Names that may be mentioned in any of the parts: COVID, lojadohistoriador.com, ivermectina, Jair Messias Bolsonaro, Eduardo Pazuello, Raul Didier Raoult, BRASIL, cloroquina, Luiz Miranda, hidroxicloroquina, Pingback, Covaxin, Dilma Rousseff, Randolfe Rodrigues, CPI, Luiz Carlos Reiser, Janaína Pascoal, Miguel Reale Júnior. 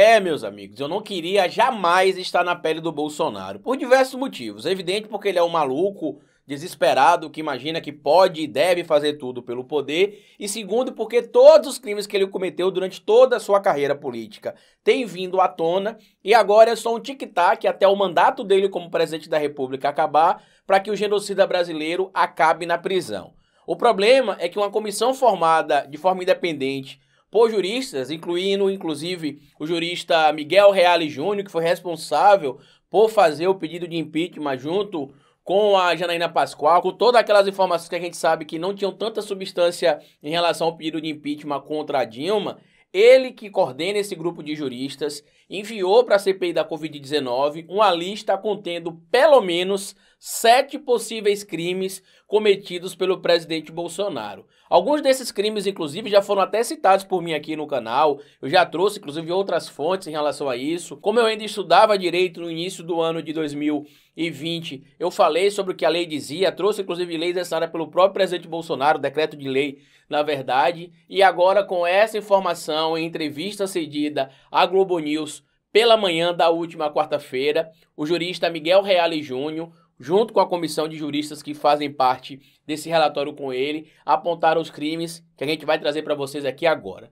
É, meus amigos, eu não queria jamais estar na pele do Bolsonaro, por diversos motivos. É evidente porque ele é um maluco desesperado que imagina que pode e deve fazer tudo pelo poder. E segundo, porque todos os crimes que ele cometeu durante toda a sua carreira política têm vindo à tona. E agora é só um tic-tac até o mandato dele como presidente da República acabar para que o genocida brasileiro acabe na prisão. O problema é que uma comissão formada de forma independente por juristas, incluindo inclusive o jurista Miguel Reale Júnior, que foi responsável por fazer o pedido de impeachment junto com a Janaína Pascoal, com todas aquelas informações que a gente sabe que não tinham tanta substância em relação ao pedido de impeachment contra a Dilma, ele que coordena esse grupo de juristas enviou para a CPI da Covid-19 uma lista contendo pelo menos 7 possíveis crimes cometidos pelo presidente Bolsonaro. Alguns desses crimes, inclusive, já foram até citados por mim aqui no canal. Eu já trouxe, inclusive, outras fontes em relação a isso. Como eu ainda estudava direito no início do ano de 2020, eu falei sobre o que a lei dizia, trouxe, inclusive, leis assinadas pelo próprio presidente Bolsonaro, decreto de lei, na verdade. E agora, com essa informação, em entrevista cedida à Globo News pela manhã da última quarta-feira, o jurista Miguel Reale Júnior, junto com a comissão de juristas que fazem parte desse relatório com ele, apontaram os crimes que a gente vai trazer para vocês aqui agora.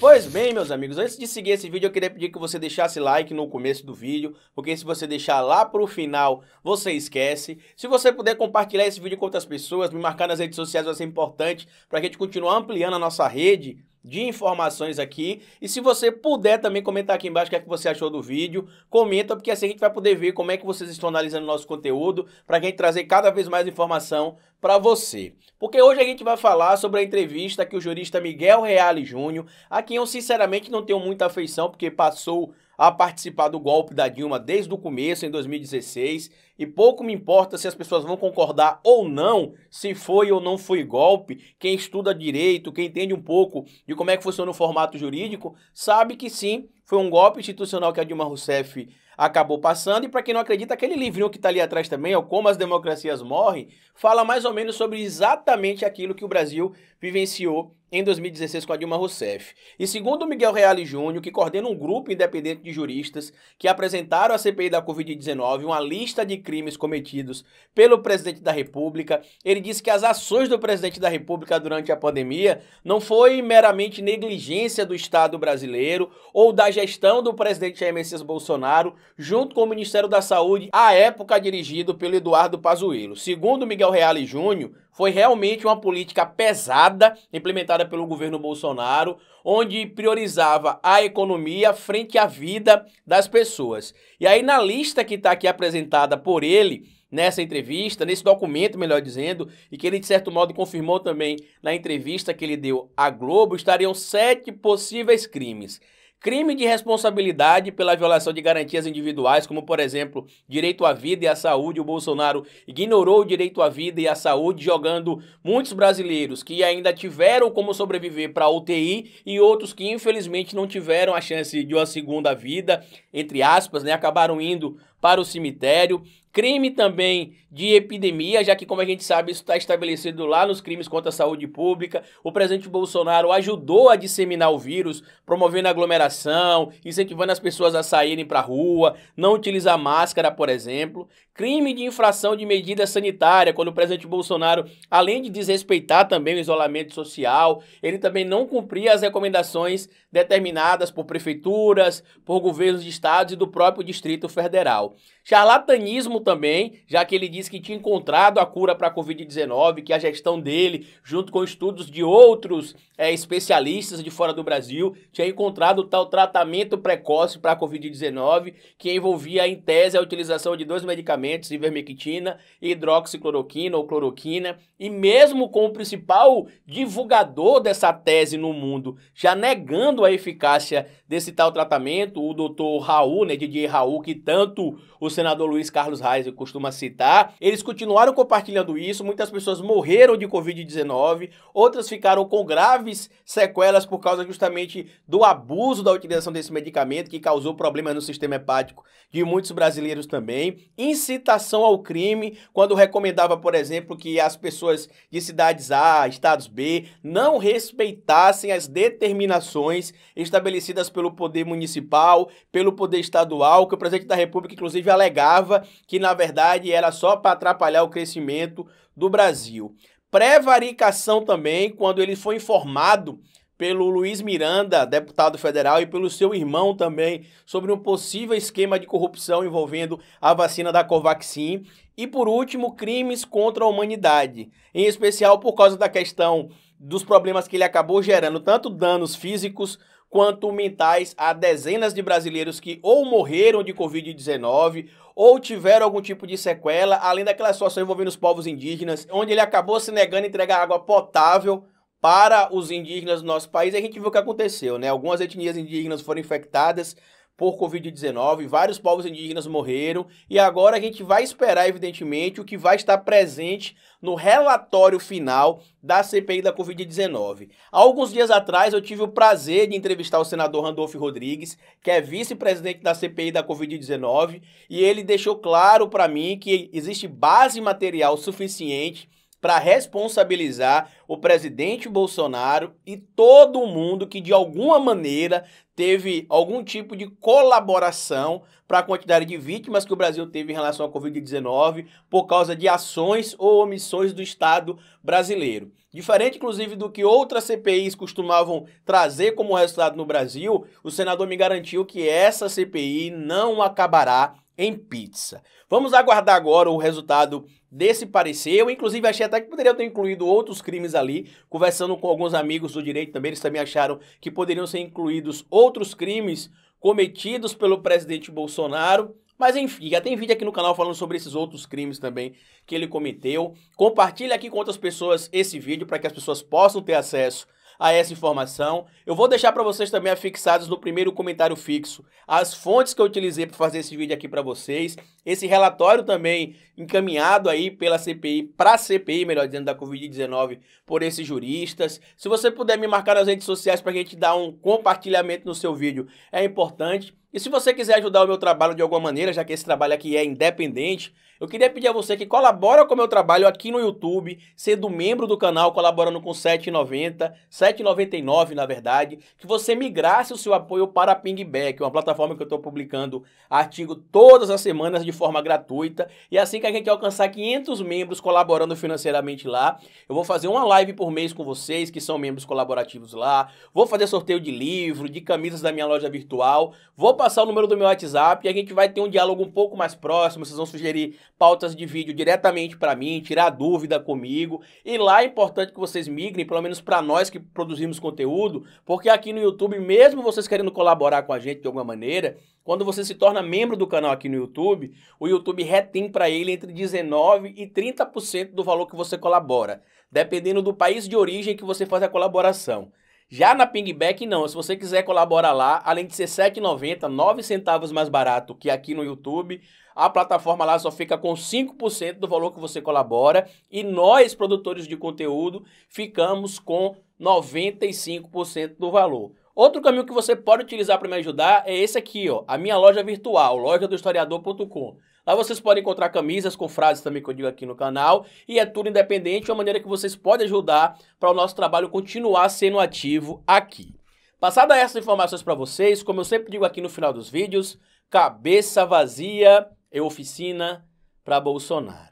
Pois bem, meus amigos, antes de seguir esse vídeo eu queria pedir que você deixasse like no começo do vídeo, porque se você deixar lá pro final, você esquece. Se você puder compartilhar esse vídeo com outras pessoas, me marcar nas redes sociais vai ser importante para a gente continuar ampliando a nossa rede de informações aqui. E se você puder também comentar aqui embaixo o que é que você achou do vídeo, comenta, porque assim a gente vai poder ver como é que vocês estão analisando o nosso conteúdo, para a gente trazer cada vez mais informação para você. Porque hoje a gente vai falar sobre a entrevista que o jurista Miguel Reale Júnior, a quem eu sinceramente não tenho muita afeição, porque passou a participar do golpe da Dilma desde o começo, em 2016, e pouco me importa se as pessoas vão concordar ou não, se foi ou não foi golpe. Quem estuda direito, quem entende um pouco de como é que funciona o formato jurídico, sabe que sim, foi um golpe institucional que a Dilma Rousseff acabou passando. E para quem não acredita, aquele livrinho que está ali atrás também, ó, Como as Democracias Morrem, fala mais ou menos sobre exatamente aquilo que o Brasil vivenciou em 2016 com a Dilma Rousseff. E segundo o Miguel Reale Júnior, que coordena um grupo independente de juristas que apresentaram à CPI da Covid-19 uma lista de crimes cometidos pelo presidente da República, ele disse que as ações do presidente da República durante a pandemia não foi meramente negligência do Estado brasileiro ou da gestão do presidente Jair Messias Bolsonaro, junto com o Ministério da Saúde, à época dirigido pelo Eduardo Pazuello. Segundo Miguel Reale Júnior, foi realmente uma política pesada implementada pelo governo Bolsonaro, onde priorizava a economia frente à vida das pessoas. E aí na lista que está aqui apresentada por ele, nessa entrevista, nesse documento, melhor dizendo, e que ele de certo modo confirmou também na entrevista que ele deu à Globo, estariam 7 possíveis crimes. Crime de responsabilidade pela violação de garantias individuais, como por exemplo, direito à vida e à saúde. O Bolsonaro ignorou o direito à vida e à saúde, jogando muitos brasileiros que ainda tiveram como sobreviver para a UTI e outros que infelizmente não tiveram a chance de uma segunda vida, entre aspas, né, acabaram indo para o cemitério. Crime também de epidemia, já que, como a gente sabe, isso está estabelecido lá nos crimes contra a saúde pública. O presidente Bolsonaro ajudou a disseminar o vírus, promovendo aglomeração, incentivando as pessoas a saírem para a rua, não utilizar máscara, por exemplo. Crime de infração de medida sanitária, quando o presidente Bolsonaro, além de desrespeitar também o isolamento social, ele também não cumpria as recomendações determinadas por prefeituras, por governos de estados e do próprio Distrito Federal. Charlatanismo também, já que ele disse que tinha encontrado a cura para a Covid-19, que a gestão dele, junto com estudos de outros especialistas de fora do Brasil, tinha encontrado tal tratamento precoce para a Covid-19, que envolvia, em tese, a utilização de 2 medicamentos, ivermectina, hidroxicloroquina ou cloroquina, e mesmo com o principal divulgador dessa tese no mundo, já negando a eficácia desse tal tratamento, o doutor Raul, né, Didier Raoult, que tanto o senador Luiz Carlos Reiser costuma citar, eles continuaram compartilhando isso, muitas pessoas morreram de Covid-19, outras ficaram com graves sequelas por causa justamente do abuso da utilização desse medicamento que causou problemas no sistema hepático de muitos brasileiros também, incitação ao crime, quando recomendava, por exemplo, que as pessoas de cidades A, estados B, não respeitassem as determinações estabelecidas pelo poder municipal, pelo poder estadual, que o presidente da República, inclusive, alegava que, na verdade, era só para atrapalhar o crescimento do Brasil. Prevaricação também, quando ele foi informado pelo Luiz Miranda, deputado federal, e pelo seu irmão também, sobre um possível esquema de corrupção envolvendo a vacina da Covaxin. E, por último, crimes contra a humanidade, em especial por causa da questão dos problemas que ele acabou gerando, tanto danos físicos quanto mentais a dezenas de brasileiros que ou morreram de Covid-19 ou tiveram algum tipo de sequela, além daquela situação envolvendo os povos indígenas, onde ele acabou se negando a entregar água potável para os indígenas do nosso país. E a gente viu o que aconteceu, né? Algumas etnias indígenas foram infectadas por Covid-19, vários povos indígenas morreram, e agora a gente vai esperar, evidentemente, o que vai estar presente no relatório final da CPI da Covid-19. Há alguns dias atrás eu tive o prazer de entrevistar o senador Randolfe Rodrigues, que é vice-presidente da CPI da Covid-19, e ele deixou claro para mim que existe base material suficiente para responsabilizar o presidente Bolsonaro e todo mundo que de alguma maneira teve algum tipo de colaboração para a quantidade de vítimas que o Brasil teve em relação à Covid-19 por causa de ações ou omissões do Estado brasileiro. Diferente, inclusive, do que outras CPIs costumavam trazer como resultado no Brasil, o senador me garantiu que essa CPI não acabará em pizza. Vamos aguardar agora o resultado desse parecer. Eu, inclusive, achei até que poderiam ter incluído outros crimes ali, conversando com alguns amigos do direito também, eles também acharam que poderiam ser incluídos outros crimes cometidos pelo presidente Bolsonaro, mas enfim, já tem vídeo aqui no canal falando sobre esses outros crimes também que ele cometeu. Compartilha aqui com outras pessoas esse vídeo para que as pessoas possam ter acesso a essa informação. Eu vou deixar para vocês também afixados no primeiro comentário fixo as fontes que eu utilizei para fazer esse vídeo aqui para vocês, esse relatório também encaminhado aí pela CPI, para a CPI, melhor dizendo, da Covid-19 por esses juristas. Se você puder me marcar nas redes sociais para a gente dar um compartilhamento no seu vídeo, é importante. E se você quiser ajudar o meu trabalho de alguma maneira, já que esse trabalho aqui é independente, eu queria pedir a você que colabora com o meu trabalho aqui no YouTube, sendo membro do canal, colaborando com R$7,90, R$7,99 na verdade, que você migrasse o seu apoio para a Pingback, uma plataforma que eu estou publicando artigo todas as semanas de forma gratuita, e assim que a gente alcançar 500 membros colaborando financeiramente lá, eu vou fazer uma live por mês com vocês que são membros colaborativos lá, vou fazer sorteio de livro, de camisas da minha loja virtual, vou passar o número do meu WhatsApp e a gente vai ter um diálogo um pouco mais próximo, vocês vão sugerir pautas de vídeo diretamente para mim, tirar dúvida comigo, e lá é importante que vocês migrem, pelo menos para nós que produzimos conteúdo, porque aqui no YouTube, mesmo vocês querendo colaborar com a gente de alguma maneira, quando você se torna membro do canal aqui no YouTube, o YouTube retém para ele entre 19% e 30% do valor que você colabora, dependendo do país de origem que você faz a colaboração. Já na Pingback não, se você quiser colaborar lá, além de ser R$7,90, 9 centavos mais barato que aqui no YouTube, a plataforma lá só fica com 5% do valor que você colabora e nós, produtores de conteúdo, ficamos com 95% do valor. Outro caminho que você pode utilizar para me ajudar é esse aqui, ó, a minha loja virtual, lojadohistoriador.com. Lá vocês podem encontrar camisas com frases também que eu digo aqui no canal, e é tudo independente, é uma maneira que vocês podem ajudar para o nosso trabalho continuar sendo ativo aqui. Passada essas informações para vocês, como eu sempre digo aqui no final dos vídeos, cabeça vazia é oficina para Bolsonaro.